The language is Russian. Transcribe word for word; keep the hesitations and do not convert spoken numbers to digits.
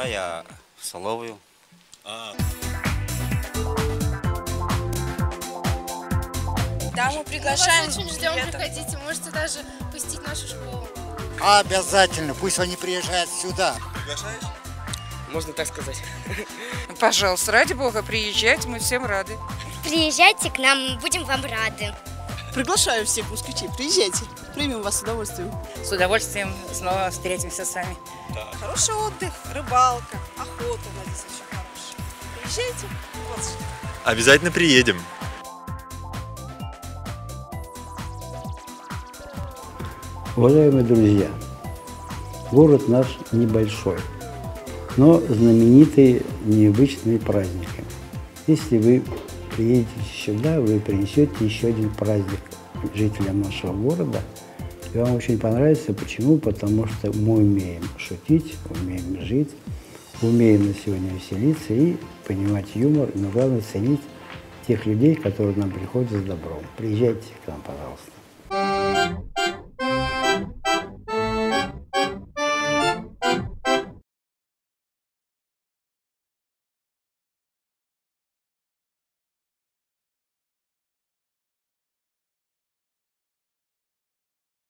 С утра я соловую. А. Да, мы приглашаем. Мы вас очень ждем, приходите, можете даже посетить нашу школу. Обязательно, пусть они приезжают сюда. Приглашаешь? Можно так сказать. Пожалуйста, ради бога, приезжайте, мы всем рады. Приезжайте к нам, мы будем вам рады. Приглашаю всех москвичей, приезжайте, примем вас с удовольствием. С удовольствием снова встретимся с вами. Да. Хороший отдых, рыбалка, охота, Владислав, очень хорошая. Приезжайте, вот что. Обязательно приедем. Уважаемые друзья, город наш небольшой, но знаменитый необычными праздниками. Если вы приедете сюда, вы принесете еще один праздник жителям нашего города. И вам очень понравится. Почему? Потому что мы умеем шутить, умеем жить, умеем на сегодня веселиться и понимать юмор, но главное ценить тех людей, которые нам приходят с добром. Приезжайте к нам, пожалуйста.